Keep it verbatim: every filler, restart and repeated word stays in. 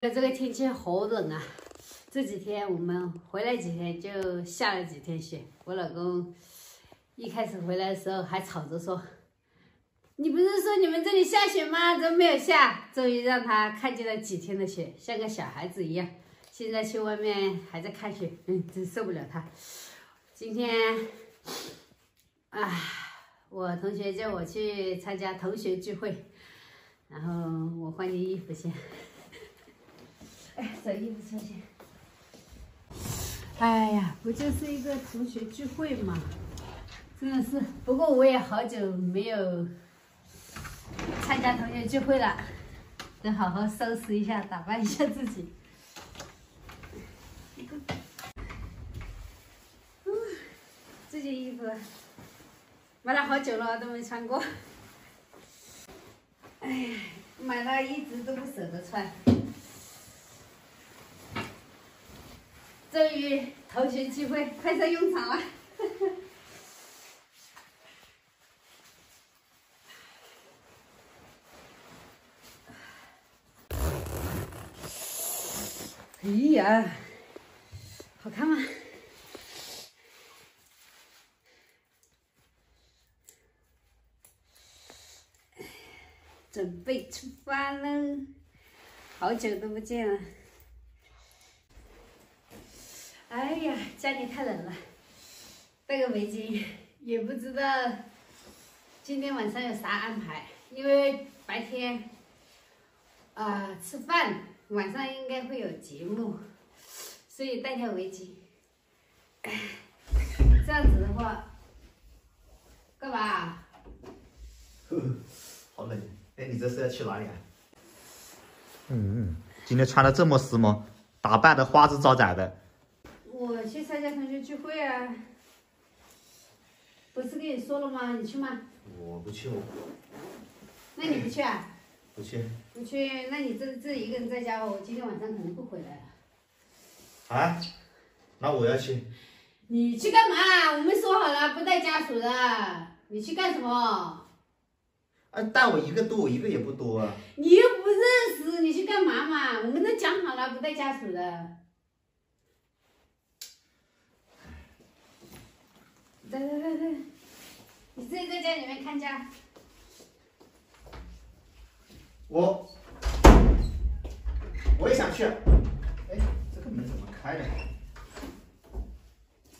这个天气好冷啊！这几天我们回来几天就下了几天雪。我老公一开始回来的时候还吵着说：“你不是说你们这里下雪吗？怎么没有下？”终于让他看见了几天的雪，像个小孩子一样。现在去外面还在看雪，嗯，真受不了他。今天啊，我同学叫我去参加同学聚会，然后我换件衣服先。 哎，找衣服穿先。哎呀，不就是一个同学聚会嘛，真的是。不过我也好久没有参加同学聚会了，得好好收拾一下，打扮一下自己。嗯，这件衣服买了好久了，都没穿过。哎，买了一直都不舍得穿。 终于同学聚会派上用场了，呵呵哎呀，好看吗？准备出发喽！好久都不见了。 哎呀，家里太冷了，戴个围巾，也不知道今天晚上有啥安排。因为白天啊、呃、吃饭，晚上应该会有节目，所以戴条围巾。这样子的话，干嘛？呵呵，好冷！哎，你这是要去哪里啊？嗯嗯，今天穿的这么时髦，打扮的花枝招展的。 我去参加同学聚会啊！不是跟你说了吗？你去吗？我不去，我。那你不去啊？不去。不去，那你这这一个人在家，我今天晚上可能不回来了。啊？那我要去。你去干嘛？我们说好了不带家属的，你去干什么？啊，带我一个多，我一个也不多啊。你又不认识，你去干嘛嘛？我们都讲好了不带家属的。 来来来来，你自己在家里面看家。我，我也想去。哎，这个门怎么开的？